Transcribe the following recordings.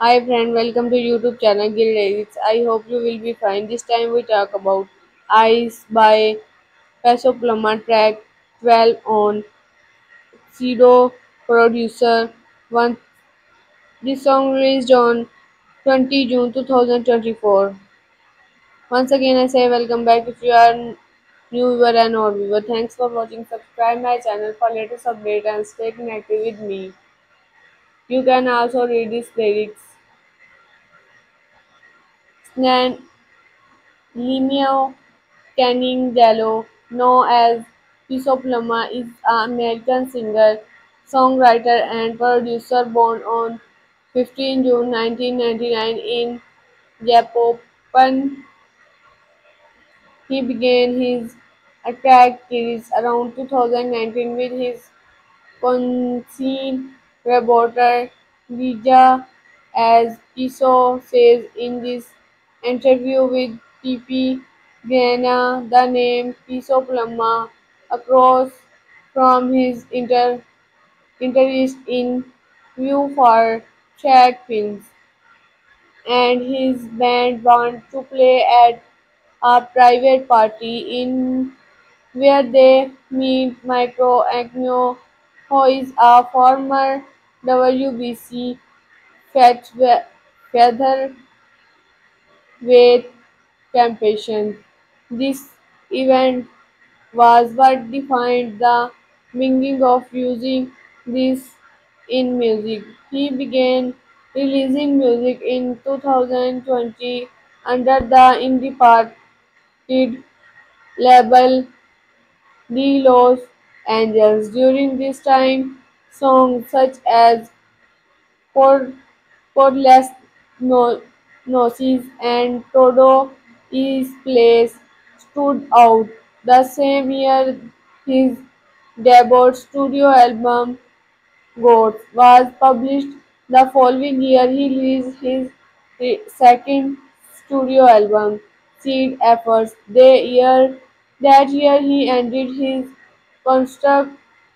Hi friend, welcome to YouTube channel Gill edits. I hope you will be fine. This time we talk about Eyes by Peso Pluma, track 12 on Pseudo Producer 1. This song released on 20 June 2024. Once again I say welcome back if you are new viewer and old viewer. Thanks for watching. Subscribe my channel for latest update and stay connected with me. You can also read these lyrics. Limeo Canindelo, known as Peso Pluma, is an American singer, songwriter, and producer born on 15 June 1999 in Japan. He began his attack series around 2019 with his concert reporter Lija, as Peso says in this interview with PP Diana. The name Peso Pluma across from his interest in view for track pins, and his band want to play at a private party in where they meet. Micro Agnew, who is a former WBC featherweight champion. This event was what defined the meaning of using this in music. He began releasing music in 2020 under the independent label Delos Angels. During this time, songs such as Cordless Noses and Todo Is Place stood out. The same year, his debut studio album Goats was published. The following year, he released his second studio album Seed Efforts. That year, he ended his construct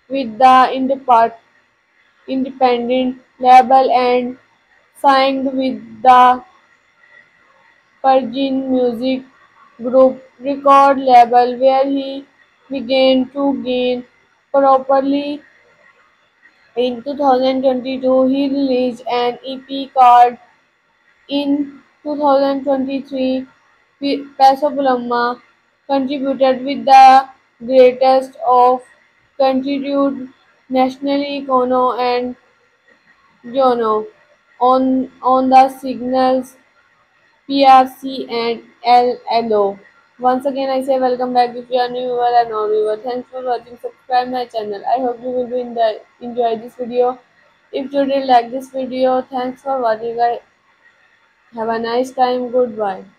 with the independent label and signed with the Virgin Music Group record label, where he began to gain properly. In 2022, he released an EP called In 2023. Peso Pluma contributed with the greatest of continued national icono and Jono on the signals PRC and LLO. Once again I say welcome back if you are new viewer and old viewer. Thanks for watching. Subscribe my channel. I hope you will be enjoy this video. If you did like this video, thanks for watching. Have a nice time. Goodbye.